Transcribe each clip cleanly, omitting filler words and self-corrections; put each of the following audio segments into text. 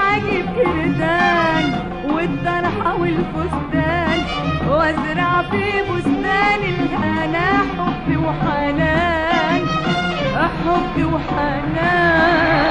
هجيب كردان والطرحة والفستان وازرع في بستان الهنا حب وحنان، حب وحنان.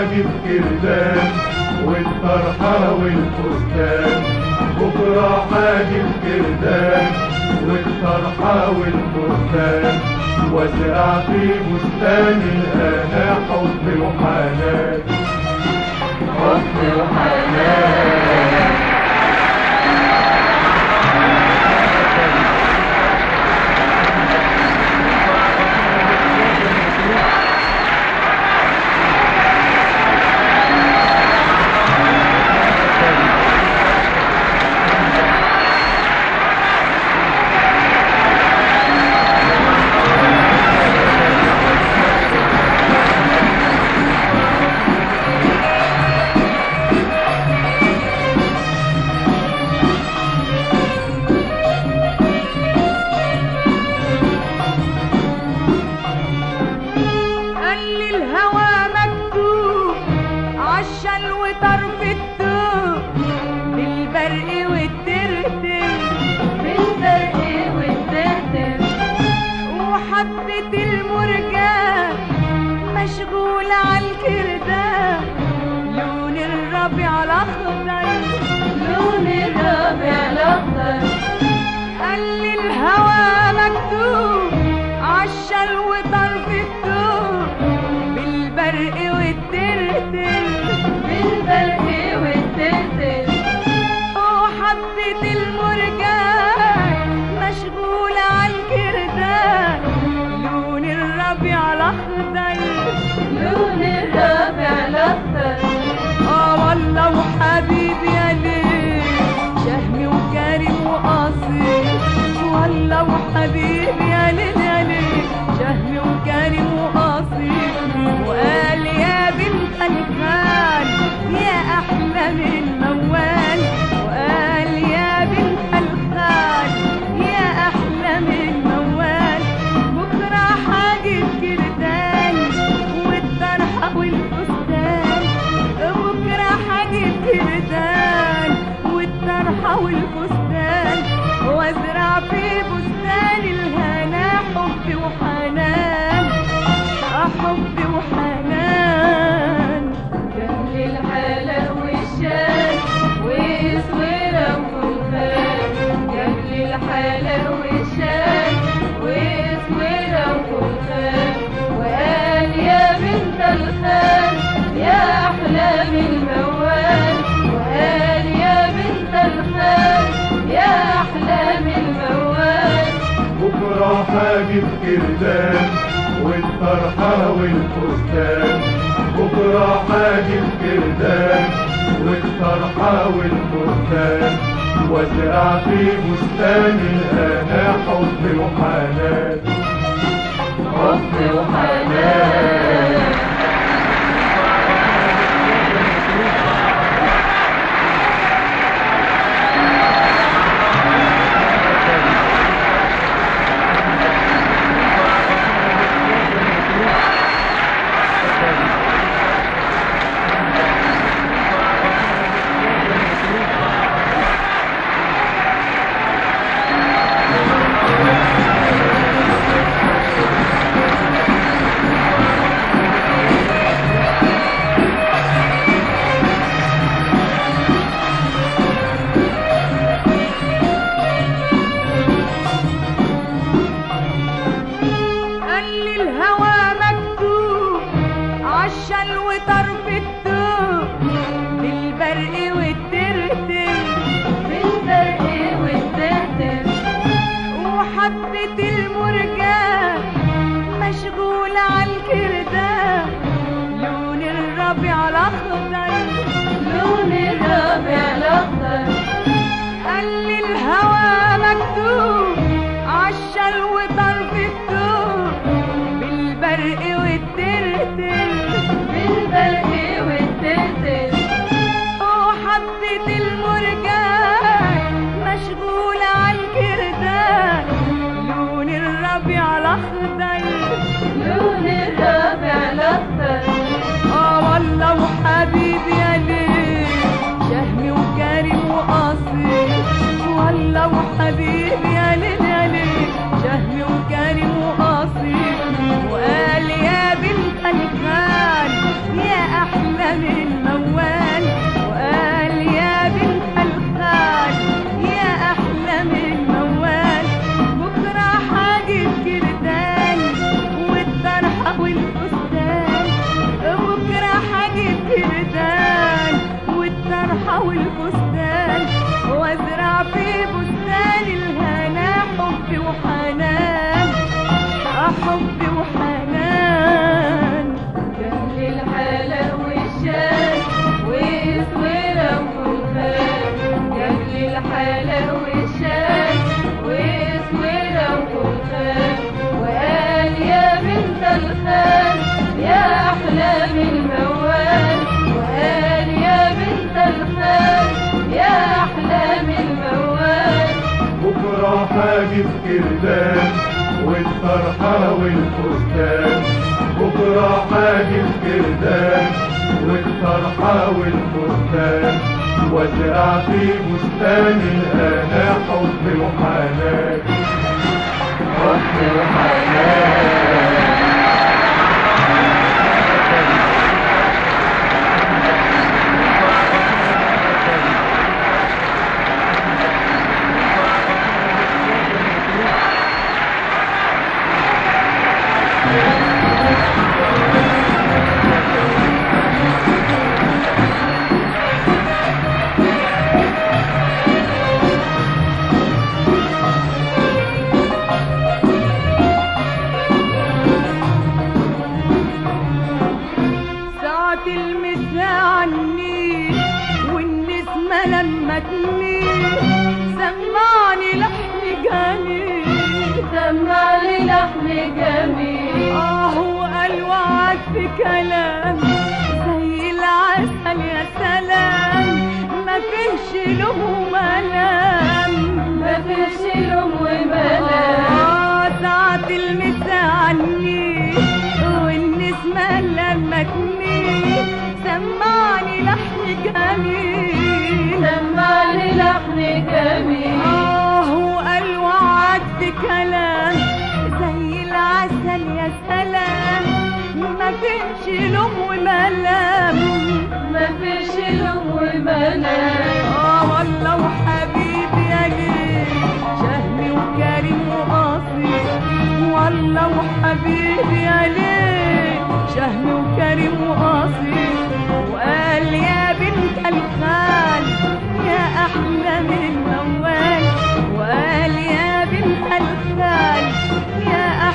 هجيب كردان والطرحة والفستان، بكرة هجيب كردان والطرحة والفستان وازرع في بستان الهنا حب وحنان، حب وحنان. والفستان وازرع في بستان الكردان والطرحة والفستان، بكرة حاجي الكردان والطرحة والفستان، وازرع في بستان الهنا حب وحنان، حب وحنان. حاجب كردان والطرحة والفستان، بكرة حاجب كردان والطرحة والفستان، وازرع في بستان الهنا حب وحنان، حب وحنان. يا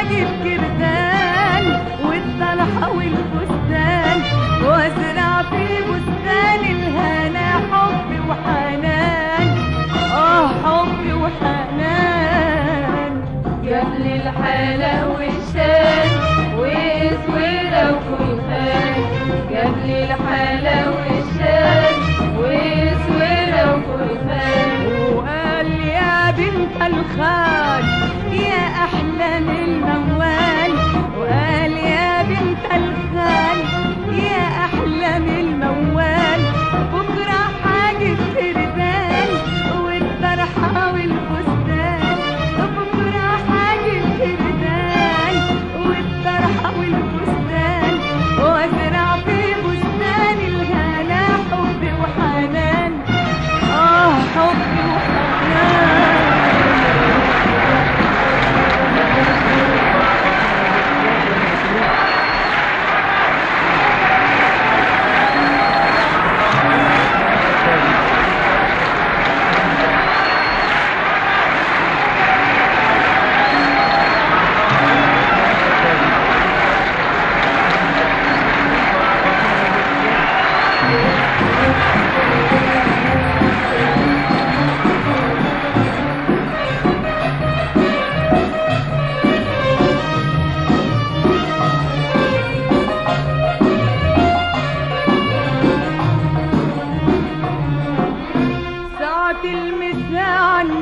هجيب كردان والطلحة والفستان وازرع في بستان الهنا حبي وحنان، اه حبي وحنان. جابلى الحلا والشان وزويرة وكلخان، جابلى الحلا والشان وزويرة وكلخان. وقال يا بنت الخال يا أحلى الموال، وقال يا بنت الخال يا أحلى الموال. بكرة هجيب كردان والطرحة والفستان، بكرة هجيب كردان والطرحة والفستان وازرع في بستان الهنا حبي وحنان، اه حبي وحنان. لما تنير سمعني لحن جميل، سمعني لحن جميل. اه هو قال وعد في كلام زي العسل يا سلام، ما فيش لوم وملام، ما فيش لوم وملام. اه ساعة المسا على النيل والنسمة لما تنير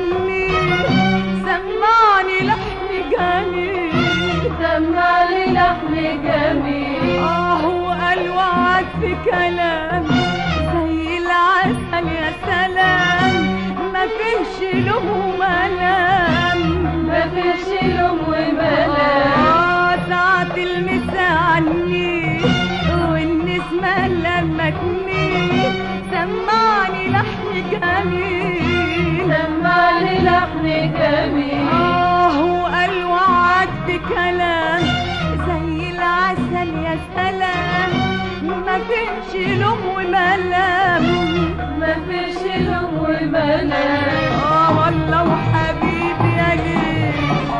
سمعني لحن جميل، سمعني لحن جميل. اه هو قال وعد بكلام زي العسل يا سلام، ما فيش لوم وملام، ما فيش لوم وملام. اه والله وحبيبي يا جيل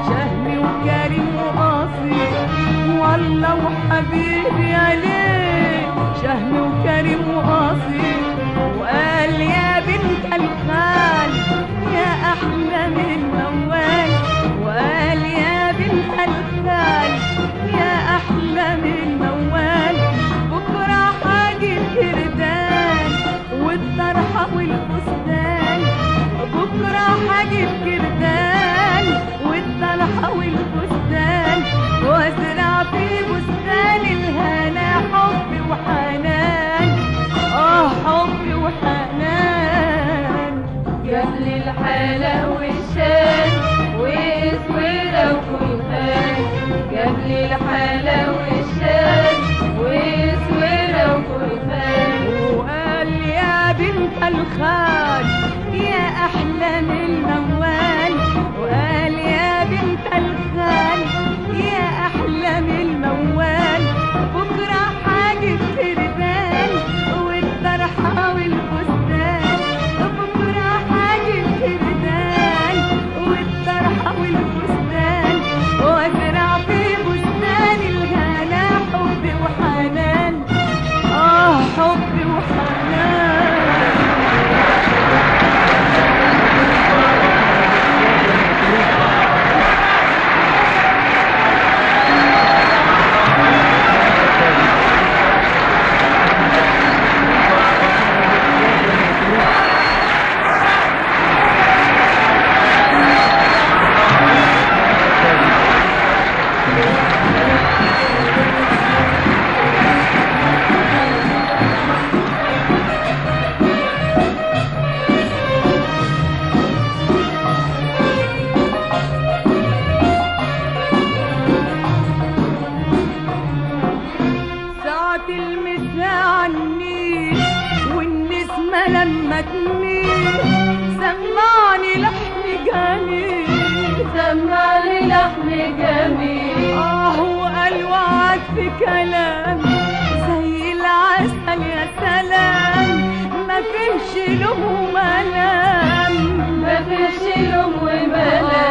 شهمي وكريم واصيل، والله وحبيبي يا ليل شهمي وكريم واصيل. وقال يا بنت الخال يا أحلى من موال، وقال يا بنت الخال يا أحلى من موال. بكرة هجيب كردان والطرحة والفستان، بكرة هجيب كردان والطرحة والفستان وازرع في بستان الهنا حبي وحنان، اه حبي وحنان. جابلى الحلا والشان وزويرة وكلخان، جابلى الحلا والشان وزويرة وكلخان. وقال يا بنت الخال يا أحلى من موال، وقال يا بنت الخال يا أحلى من موال. بكرة هجيب كردان والطرحة والفستان، بكرة هجيب كردان والطرحة والفستان وازرع في بستان الهنا حبي وحنان، اه حبي وحنان. لما تنير سمعني لحن جميل، سمعني لحن جميل. اه هو قال وعد في كلام زي العسل يا سلام، ما فيش لوم وملام، ما فيش لوم وملام.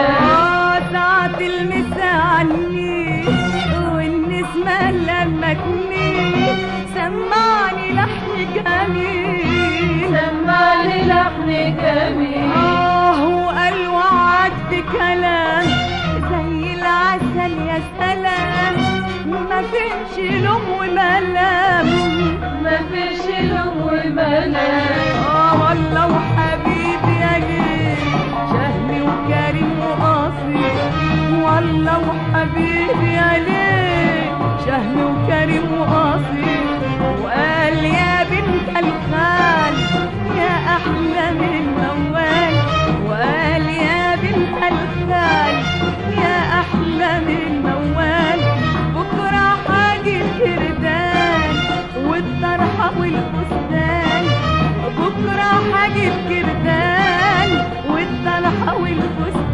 جميل. وقال وعد بكلام زي العسل يا سلام، ما فيش لوم وملام، ما فيش لوم وملام. والله وحبيبي يا جيل شهمي وكريم وأصيل، والله وحبيبي يا ليل شهمي وكريم وأصيل. وقال يا بنت الخال يا أحلى من الأول، وقال يا بنت الخال يا أحلى من الأول. بكرة هاجي الكردان والطرحة والفستان، بكرة هاجي الكردان والطرحة والفستان.